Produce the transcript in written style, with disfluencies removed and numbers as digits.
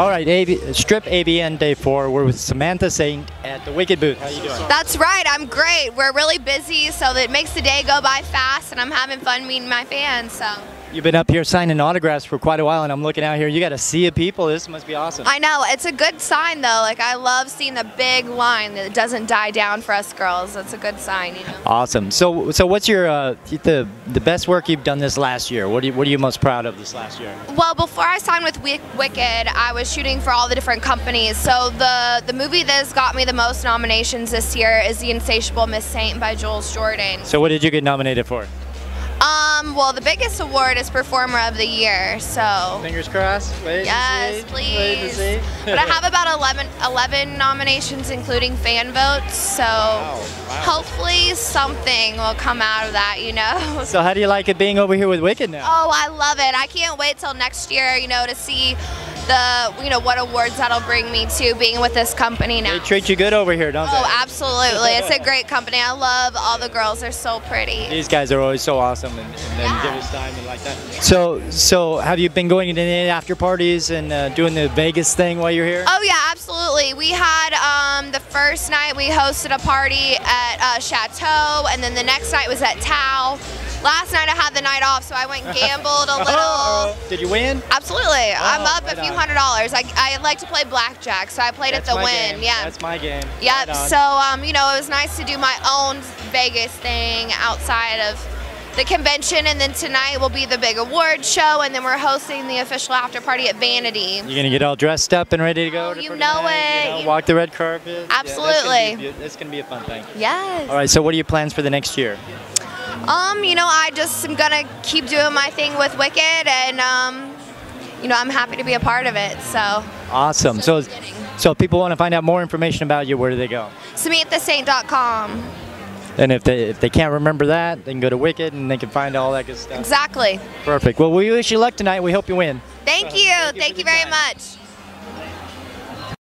Alright, Strip ABN Day 4. We're with Samantha Saint at the Wicked booth. How are you doing? That's right, I'm great. We're really busy, so that makes the day go by fast, and I'm having fun meeting my fans. So you've been up here signing autographs for quite a while, and I'm looking out here. You got a sea of people. This must be awesome. I know. It's a good sign, though. Like, I love seeing the big line that doesn't die down for us girls. That's a good sign, you know. Awesome. So what's your the best work you've done this last year? What are you most proud of this last year? Well, before I signed with Wicked, I was shooting for all the different companies. So the movie that's got me the most nominations this year is The Insatiable Miss Saint by Jules Jordan. So what did you get nominated for? Well, the biggest award is Performer of the Year, so... Fingers crossed. Wait, yes, please. Wait, but I have about 11 nominations, including fan votes, so hopefully something will come out of that, you know? So how do you like it being over here with Wicked now? Oh, I love it. I can't wait till next year, you know, to see what awards that'll bring me to being with this company now. They treat you good over here, don't they? Oh, absolutely. It's a great company. I love all the girls. They're so pretty. These guys are always so awesome and give us time and like that. Yeah. So have you been going to any after parties and doing the Vegas thing while you're here? Oh, yeah, absolutely. We had the first night we hosted a party at Chateau, and then the next night was at Tao. Last night I had the night off, so I went and gambled a little. Did you win? Absolutely. I'm up a few $100. I like to play blackjack, so I played at the win. Game. Yeah. That's my game. Yep. Right, so you know, it was nice to do my own Vegas thing outside of the convention, and then tonight will be the big award show, and then we're hosting the official after party at Vanity. You're gonna get all dressed up and ready to go. You know it. You know, walk the red carpet. Absolutely. Yeah, that's gonna be a fun thing. Yes. All right. So, what are your plans for the next year? You know, I just am gonna keep doing my thing with Wicked, and you know, I'm happy to be a part of it. So awesome. So if people want to find out more information about you, where do they go? SamanthaSaint.com. And if they can't remember that, they can go to Wicked and they can find all that good stuff. Exactly. Perfect. Well, we wish you luck tonight. We hope you win. Thank you. Thank you very much.